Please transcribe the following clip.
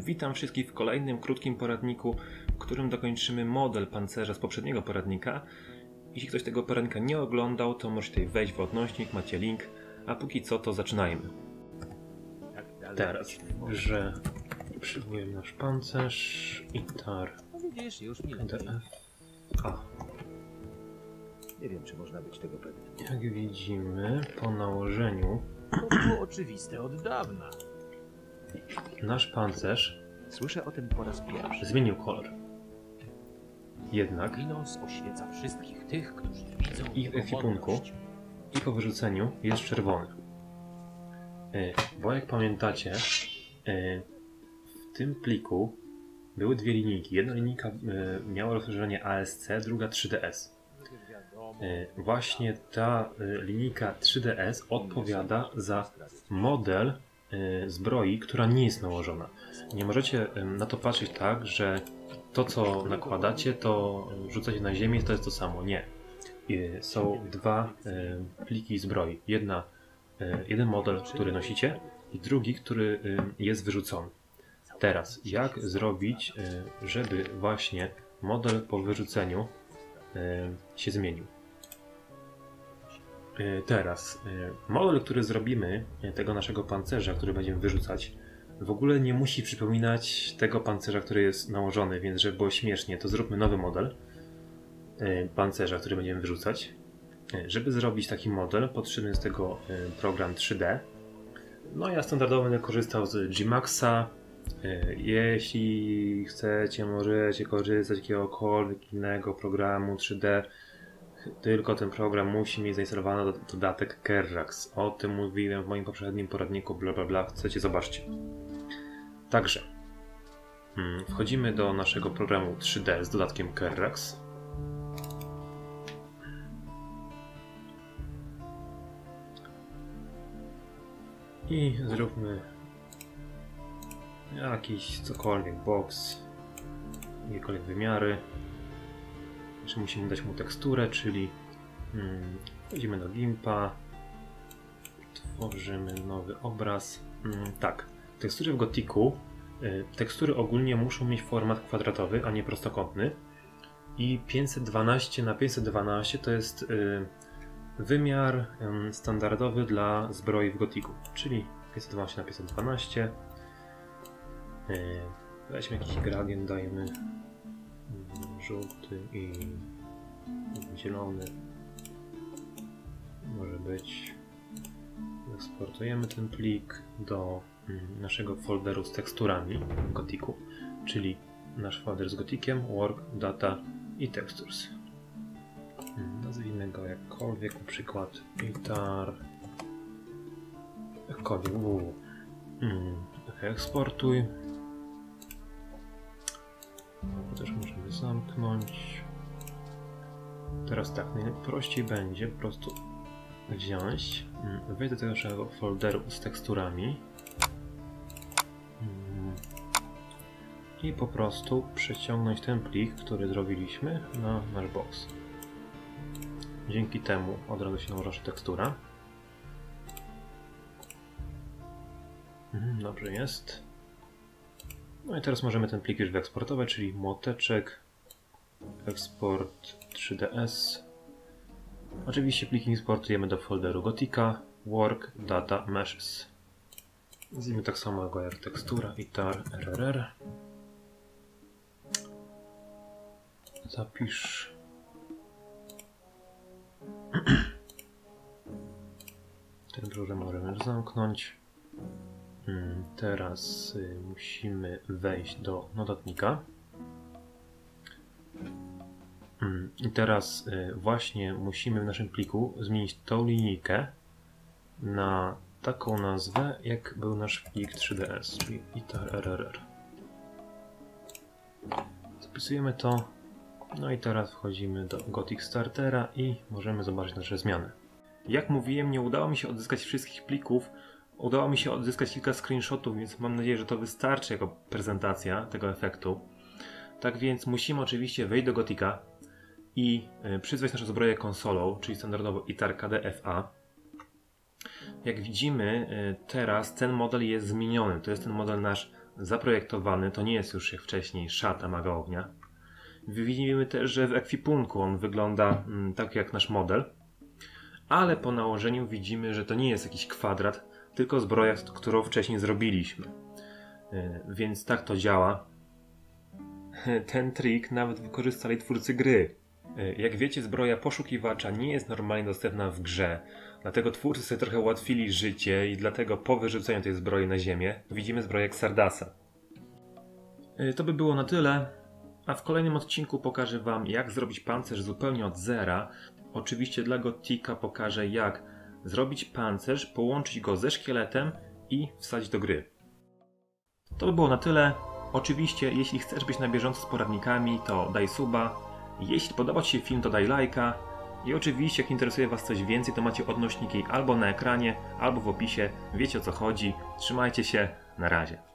Witam wszystkich w kolejnym krótkim poradniku, w którym dokończymy model pancerza z poprzedniego poradnika. Jeśli ktoś tego poradnika nie oglądał, to możecie tutaj wejść w odnośnik, macie link, a póki co to zaczynajmy. Teraz, że przyjmujemy nasz pancerz i tar. No widzisz, już mi lepiej. Nie wiem, czy można być tego pewny. Jak widzimy, po nałożeniu... To było oczywiste od dawna. Nasz pancerz... Słyszę o tym po raz pierwszy. Zmienił kolor. Jednak... Minos oświeca wszystkich tych, którzy widzą i w ekwipunku, i po wyrzuceniu jest czerwony. Bo jak pamiętacie, w tym pliku były dwie linijki. Jedna linijka miała rozszerzenie ASC, druga 3DS. Właśnie ta linijka 3DS odpowiada za model zbroi, która nie jest nałożona. Nie możecie na to patrzeć tak, że to co nakładacie, to rzucacie na ziemię, to jest to samo. Nie. Są dwa pliki zbroi. Jeden model, który nosicie i drugi, który jest wyrzucony. Teraz, jak zrobić, żeby właśnie model po wyrzuceniu się zmienił. Teraz, model, który zrobimy, tego naszego pancerza, który będziemy wyrzucać, w ogóle nie musi przypominać tego pancerza, który jest nałożony, więc żeby było śmiesznie, to zróbmy nowy model pancerza, który będziemy wyrzucać. Żeby zrobić taki model, potrzebny jest tego program 3D. No ja standardowo będę korzystał z G-Maxa. Jeśli chcecie, możecie korzystać z jakiegokolwiek innego programu 3D. Tylko ten program musi mieć zainstalowany dodatek Kerrax. O tym mówiłem w moim poprzednim poradniku, bla bla bla. Chcecie, zobaczcie. Także wchodzimy do naszego programu 3D z dodatkiem Kerrax. I zróbmy jakiś cokolwiek box, jakiekolwiek wymiary. Jeszcze musimy dać mu teksturę, czyli wchodzimy do GIMPa, tworzymy nowy obraz. Tak, tekstury w Gothicu, tekstury ogólnie muszą mieć format kwadratowy, a nie prostokątny. I 512 na 512 to jest wymiar standardowy dla zbroi w Gothicu, czyli 512 na 512. Weźmy jakiś gradient, dajmy żółty i zielony. Może być. Eksportujemy ten plik do naszego folderu z teksturami w Gothicu, czyli nasz folder z Gothiciem, work, data i textures. Nazwijmy go jakkolwiek, na przykład guitar, jakkolwiek www. Eksportuj. To też możemy zamknąć. Teraz tak, najprościej będzie po prostu wziąć. Wejdź do tego naszego folderu z teksturami i po prostu przeciągnąć ten plik, który zrobiliśmy, na nasz box. Dzięki temu od razu się nałoży tekstura. Dobrze jest. No i teraz możemy ten plik już wyeksportować, czyli młoteczek, eksport 3ds. Oczywiście pliki eksportujemy do folderu Gothica, work, data, meshes. Nazwijmy tak samo go jak tekstura i tar rrr. Zapisz. Ten drugi możemy już zamknąć. Teraz musimy wejść do notatnika. I teraz właśnie musimy w naszym pliku zmienić tą linijkę na taką nazwę, jak był nasz plik 3ds, czyli itar.rr. Zapisujemy to. No i teraz wchodzimy do Gothic Startera i możemy zobaczyć nasze zmiany. Jak mówiłem, nie udało mi się odzyskać wszystkich plików. Udało mi się odzyskać kilka screenshotów, więc mam nadzieję, że to wystarczy jako prezentacja tego efektu. Tak więc musimy oczywiście wejść do Gothica i przyzwać naszą zbroję konsolą, czyli standardowo ITAR KDFA. Jak widzimy teraz ten model jest zmieniony, to jest ten model nasz zaprojektowany, to nie jest już jak wcześniej szata maga ognia. Widzimy też, że w ekwipunku on wygląda tak jak nasz model, ale po nałożeniu widzimy, że to nie jest jakiś kwadrat, tylko zbroja, którą wcześniej zrobiliśmy. Więc tak to działa. Ten trik nawet wykorzystali twórcy gry. Jak wiecie, zbroja poszukiwacza nie jest normalnie dostępna w grze, dlatego twórcy sobie trochę ułatwili życie i dlatego po wyrzuceniu tej zbroi na ziemię widzimy zbroję Xardasa. To by było na tyle, a w kolejnym odcinku pokażę wam, jak zrobić pancerz zupełnie od zera. Oczywiście dla Gotika pokażę, jak zrobić pancerz, połączyć go ze szkieletem i wsadzić do gry. To by było na tyle. Oczywiście, jeśli chcesz być na bieżąco z poradnikami, to daj suba. Jeśli podoba ci się film, to daj lajka. I oczywiście, jak interesuje was coś więcej, to macie odnośniki albo na ekranie, albo w opisie. Wiecie, o co chodzi. Trzymajcie się. Na razie.